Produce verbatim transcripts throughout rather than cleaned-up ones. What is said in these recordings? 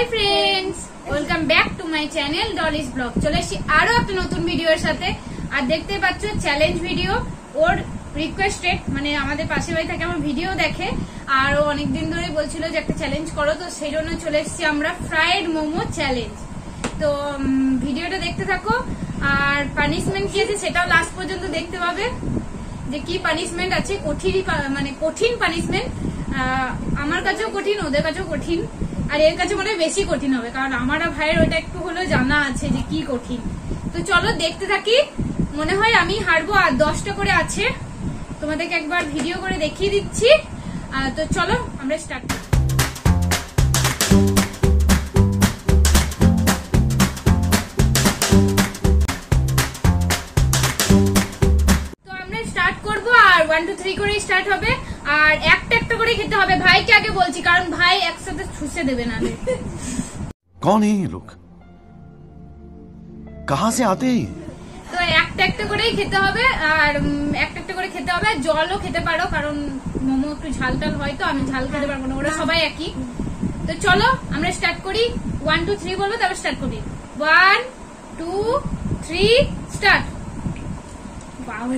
Hi friends welcome back to my channel Dolly's blog. चले आरो एक नतून भिडियोर साथे आर देखते पाচ্ছ চ্যালেঞ্জ ভিডিও ওর রিকোয়েস্টেড মানে আমাদের পাশে ভাই থাকে আমার ভিডিও দেখে আর ও অনেক দিন ধরেই বলছিল যে একটা চ্যালেঞ্জ করো তো সেই জন্য চলে এসেছি আমরা ফ্রাইড মোমো চ্যালেঞ্জ। তো ভিডিওটা দেখতে থাকো আর পানিশমেন্ট কি আছে সেটাও লাস্ট পর্যন্ত দেখতে পাবে যে কি পানিশমেন্ট আছে কঠিন মানে কঠিন পানিশমেন্ট আমার কাছেও কঠিন ওদের কাছেও কঠিন আর এর কাছে মনে বেশি কঠিন হবে কারণ আমার ভাইয়ের ওটা একটু হলো জানা আছে যে কি কঠিন। তো চলো দেখতে থাকি মনে হয় আমি হারবো আর দশটা করে আছে তোমাদেরকে একবার ভিডিও করে দেখিয়ে দিচ্ছি। তো চলো আমরা স্টার্ট করি। তো আমরা স্টার্ট করব আর ওয়ান টু থ্রি করে স্টার্ট হবে আর একটা একটা করে খেতে হবে ভাইকে আগে বলছি কারণ ভাই একসাথে ছুঁচে দেবে না। কোন এই লোক कहां से आते हैं? তো একটা একটা করে খেতে হবে আর একটা একটা করে খেতে হবে জলও খেতে পারো কারণ মোমো একটু ঝাল ঝাল হয় তো আমি ঝাল খেতে পারবো না ওরা সবাই একই। তো চলো আমরা স্টার্ট করি ওয়ান টু থ্রি বলো তারপর স্টার্ট করি ওয়ান টু থ্রি স্টার্ট। বাবা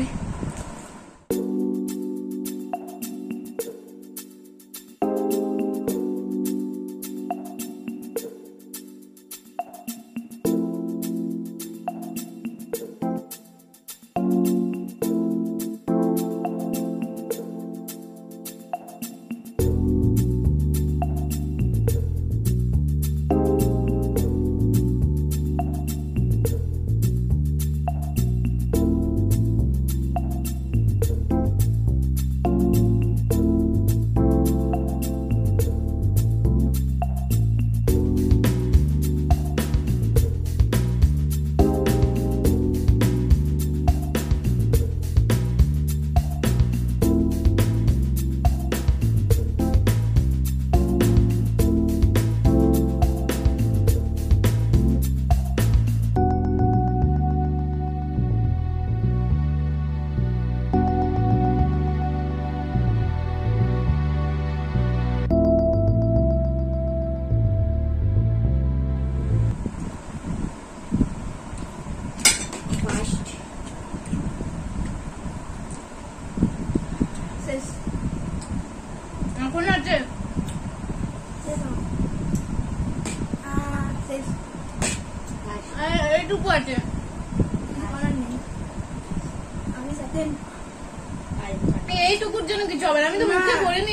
এইটুকুর জন্য কিছু হবে না আমি তো মুখে বলিনি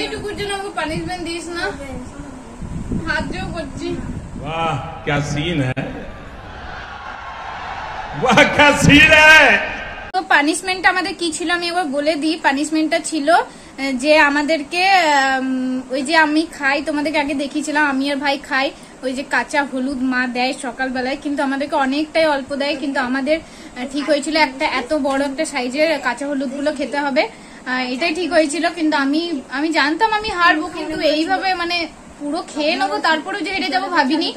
এইটুকুর জন্য আমাকে পানিশমেন্ট দিস না হাত জোর করছি। वाह क्या सीन है वाह क्या सीन है। তো পানিশমেন্টটা আমাদের কি ছিল আমি একবার বলে দিই। পানিশমেন্টটা ছিল যে আমাদেরকে ওই যে আমি খাই তোমাদেরকে আগে দেখিয়েছিলাম আমি আর ভাই খাই ওই যে কাঁচা হলুদ মা দেয় সকালবেলায় কিন্তু আমাদেরকে অনেকটাই অল্প দেয় কিন্তু আমাদের ঠিক হয়েছিল একটা এত বড় একটা সাইজের কাঁচা হলুদ গুলো খেতে হবে এটাই ঠিক হয়েছিল কিন্তু আমি আমি জানতাম আমি হারবো কিন্তু এইভাবে মানে পুরো খেয়ে নেবো তারপরেও যে হেরে যাবো ভাবিনি।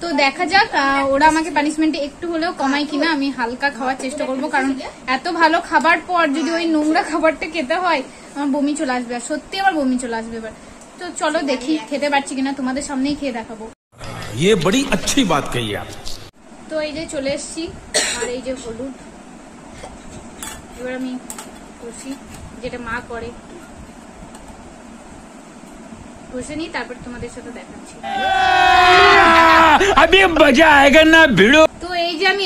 তো দেখা যাক ওরা আমাকে পানিশমেন্টে একটু হলেও কমায় কিনা আমি হালকা খাওয়ার চেষ্টা করবো কারণ এত ভালো খাবার পর যদি ওই নোংরা খাবারটা খেতে হয় আমার বমি চলে আসবে আর সত্যি আমার বমি চলে আসবে এবার। তো চলো দেখি খেতে পারছি কিনা তোমাদের সামনেই খেয়ে দেখাবো। ये बड़ी अच्छी बात कही आप। तो ये चले हलूद जेटा मा करे कषे नहीं तुम्हारे साथ देखा अभी मजा आएगा ना भिड़ो। तो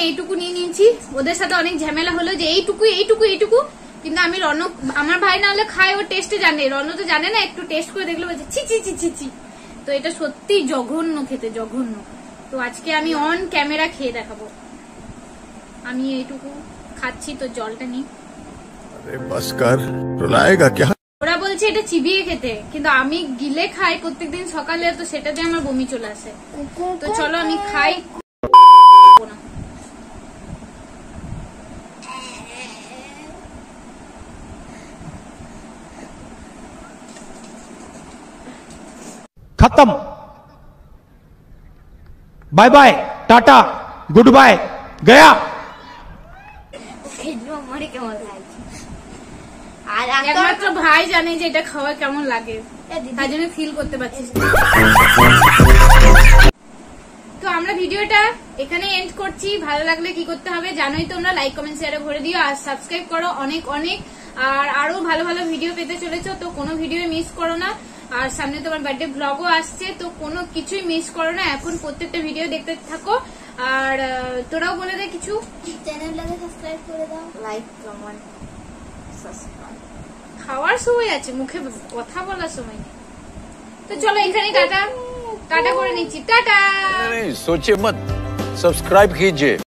यहीटुकू नहीं नहीं झमेला हलो जेटुकू यटुकू यटुकू কিন্তু আমি রনক আমার ভাই না হলে খায় ও টেস্টে জানে রন তো জানে না একটু টেস্ট করে দেখলো বলছে ছি ছি ছি ছি ছি। তো এটা সত্যি জঘন্য খেতে জঘন্য। তো আজকে আমি অন ক্যামেরা খেয়ে দেখাবো আমি এইটুকু খাচ্ছি তো জলটা নি ওরা বলছে এটা চিবিয়ে খেতে কিন্তু আমি গিলে খাই প্রত্যেকদিন সকালে তো সেটাতে আমার বমি চলে আসে। তো চলো আমি খাই खत्म bye bye Tata goodbye गया। একমাত্র ভাই জানে যে এটা খাওয়া কেমন লাগে, তার জন্য ফিল করতে পারছি। তো আমরা ভিডিওটা এখানে এন্ড করছি। ভালো লাগলে কি করতে হবে জানোই তোমরা, লাইক কমেন্ট শেয়ারে ভরে দিও আর সাবস্ক্রাইব করো অনেক অনেক। আর আরো ভালো ভালো ভিডিও পেতে চলেছো, তো কোনো ভিডিও মিস করো না। আর সামনে তোমার বার্থডে ব্লগও আসছে, তো কোনো কিছুই মিস করো না, এখন প্রত্যেকটা ভিডিও দেখতে থাকো। আর তোরাও বলে দে কিছু, চ্যানেলটাকে সাবস্ক্রাইব করে দাও, লাইক কমেন্ট সাবস্ক্রাইব। খাওয়ার সময় আছে, মুখে কথা বলার সময় নেই। তো চলো এখানে টাটা টাটা করে নিচ্ছি, টাটা। सोचिए मत, सब्सक्राइब कीजिए।